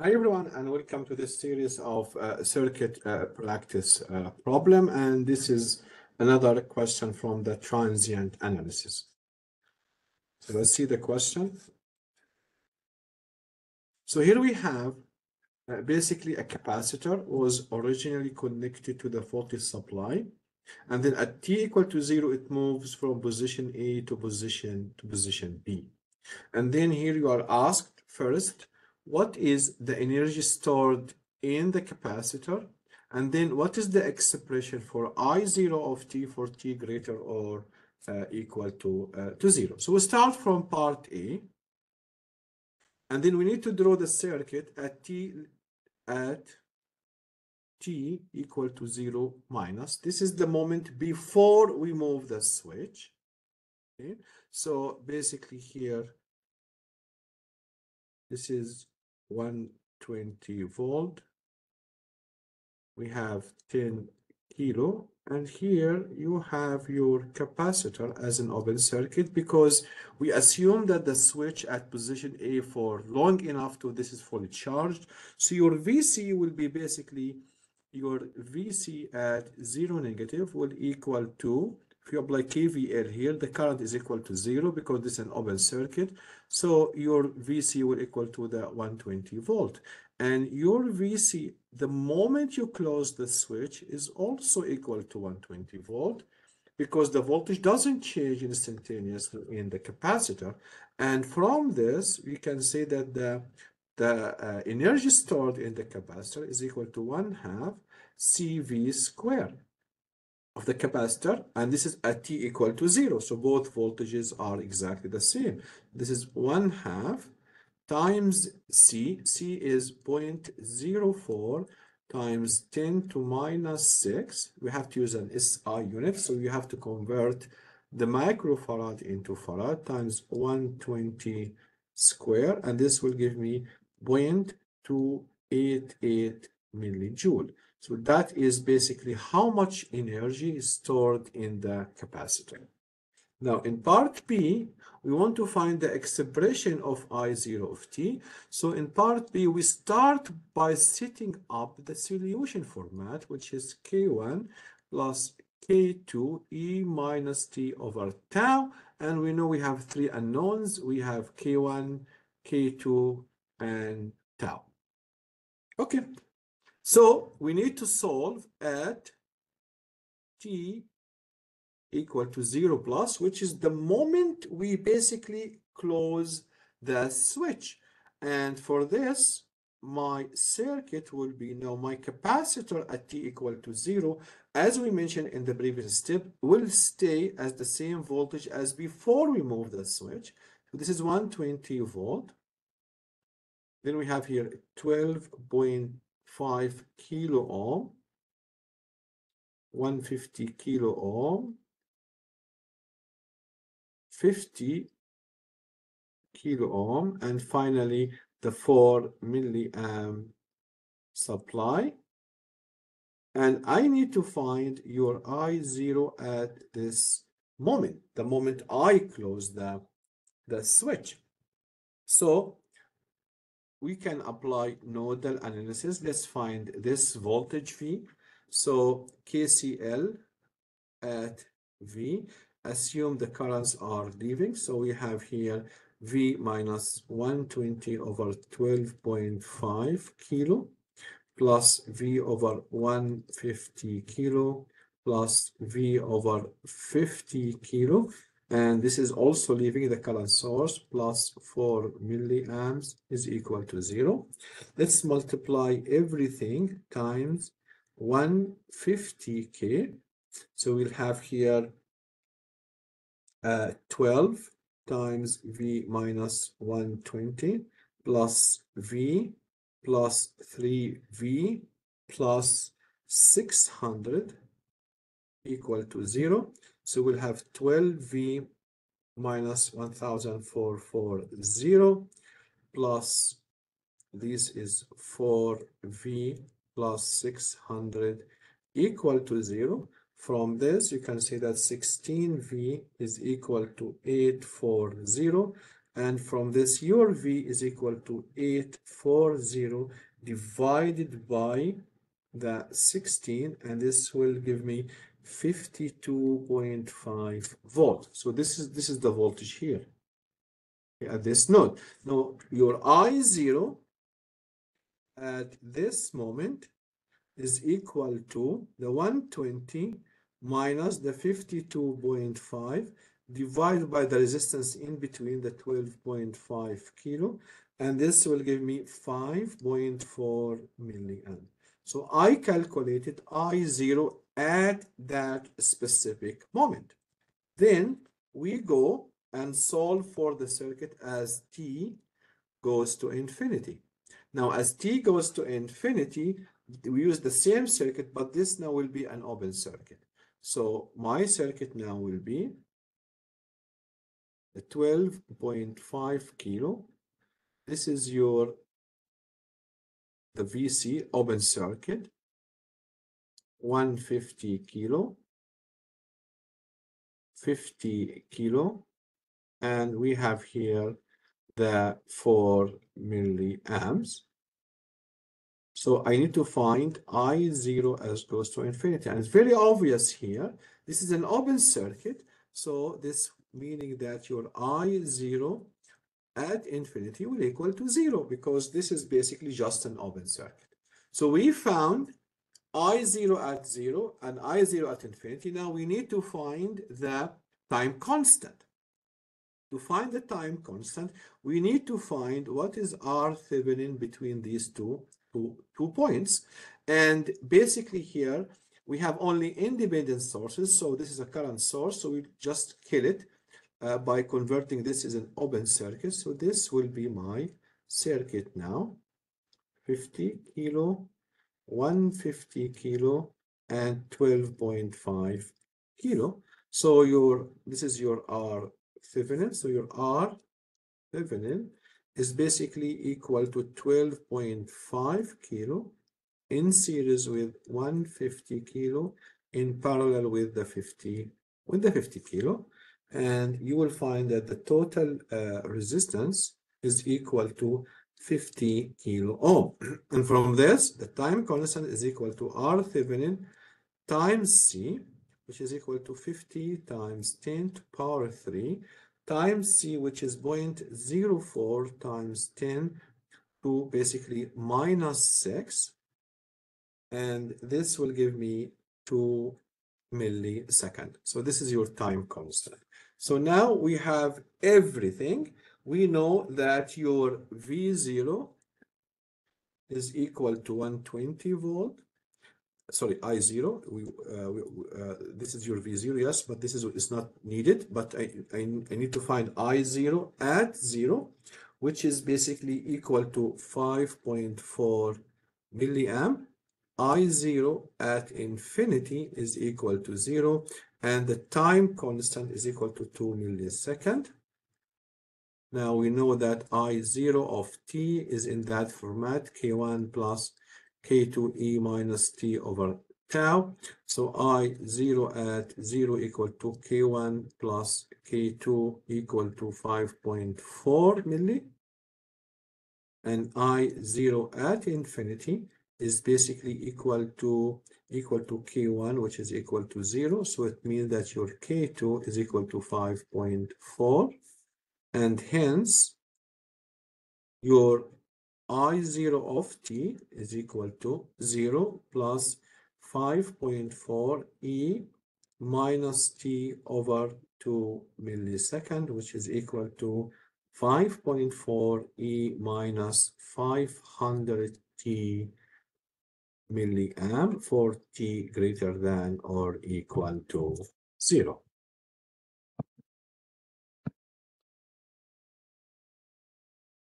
Hi everyone, and welcome to this series of circuit practice problem, and this is another question from the transient analysis. So let's see the question. So here we have basically a capacitor was originally connected to the voltage supply, and then at t = 0 it moves from position A to position B. And then here you are asked first, what is the energy stored in the capacitor? And then what is the expression for I0 of t for t greater or equal to 0? So we start from part A. And then we need to draw the circuit at t = 0 minus. This is the moment before we move the switch. Okay. So basically here, this is 120 volt, we have 10 kilo, and here you have your capacitor as an open circuit because we assume that the switch at position A for long enough to this is fully charged. So your VC will be basically your VC at 0 negative will equal to, if you apply KVL here, the current is equal to 0 because this is an open circuit. So your VC will equal to the 120 volt. And your VC, the moment you close the switch, is also equal to 120 volt because the voltage doesn't change instantaneously in the capacitor. And from this, we can say that the energy stored in the capacitor is equal to 1/2 CV squared of the capacitor, and this is at t = 0, so both voltages are exactly the same. This is 1/2 times c. c is 0.04 times 10⁻⁶. We have to use an SI unit, so you have to convert the microfarad into farad, times 120 square, and this will give me 0.288 millijoule. So that is basically how much energy is stored in the capacitor. Now in part B, we want to find the expression of I0 of t. So in part B, we start by setting up the solution format, which is k1 plus k2 e minus t over tau. And we know we have three unknowns. We have k1, k2, and tau. Okay. So we need to solve at t = 0 plus, which is the moment we basically close the switch. And for this, my circuit will be, now my capacitor at t = 0, as we mentioned in the previous step, will stay as the same voltage as before we move the switch. So this is 120 volt. Then we have here 12.5 kilo ohm, 150 kilo ohm, 50 kilo ohm, and finally the 4 milliamp supply. And I need to find your I0 at this moment, the moment I close the switch. So we can apply nodal analysis. Let's find this voltage V. So KCL at V. Assume the currents are leaving. So we have here V minus 120 over 12.5 kilo plus V over 150 kilo plus V over 50 kilo. And this is also leaving the current source, plus 4 milliamps is equal to 0. Let's multiply everything times 150K. So we'll have here 12 times V minus 120 plus V plus 3V plus 600 equal to 0. So we'll have 12V minus 1440 plus, this is 4V plus 600 equal to 0. From this, you can say that 16V is equal to 840, And from this, your V is equal to 840 divided by the 16, and this will give me 52.5 volts. So this is the voltage here at this node. Now your I0 at this moment is equal to the 120 minus the 52.5 divided by the resistance in between, the 12.5 kilo, and this will give me 5.4 milliamp. So I calculated I0 at that specific moment. Then we go and solve for the circuit as t goes to infinity. Now, as t goes to infinity, we use the same circuit, but this now will be an open circuit. So my circuit now will be the 12.5 kilo. This is your the VC open circuit, 150 kilo, 50 kilo, and we have here the 4 milliamps. So I need to find I0 as goes to infinity, and it's very obvious here. This is an open circuit, so this meaning that your I0 at infinity will equal to 0, because this is basically just an open circuit. So we found I0 at 0 and I0 at infinity. Now we need to find the time constant. To find the time constant, we need to find what is R Thevenin between these two points. And basically here, we have only independent sources. So this is a current source, so we just kill it. By converting this is an open circuit, so this will be my circuit now. 50 kilo, 150 kilo, and 12.5 kilo. So this is your R Thevenin. So your R Thevenin is basically equal to 12.5 kilo in series with 150 kilo in parallel with the 50 kilo. And you will find that the total resistance is equal to 50 kilo ohm. And from this, the time constant is equal to R Thevenin times C, which is equal to 50 times 10 to power 3 times C, which is 0.04 times 10 to basically minus 6. And this will give me 2 milliseconds. So this is your time constant. So now we have everything. We know that your V0 is equal to 120 volt. Sorry, I0. This is your V0, yes, but this is not needed. But I need to find I0 at 0, which is basically equal to 5.4 milliamp. I0 at infinity is equal to 0, and the time constant is equal to 2 milliseconds. Now we know that I0 of t is in that format, k1 plus k2 e minus t over tau. So I0 at 0 equal to k1 plus k2 equal to 5.4 milli. And I0 at infinity is basically equal to K1, which is equal to 0. So it means that your K2 is equal to 5.4. And hence, your I0 of T is equal to 0 plus 5.4 E minus T over 2 milliseconds, which is equal to 5.4 E minus 500 T milliamp for t greater than or equal to 0.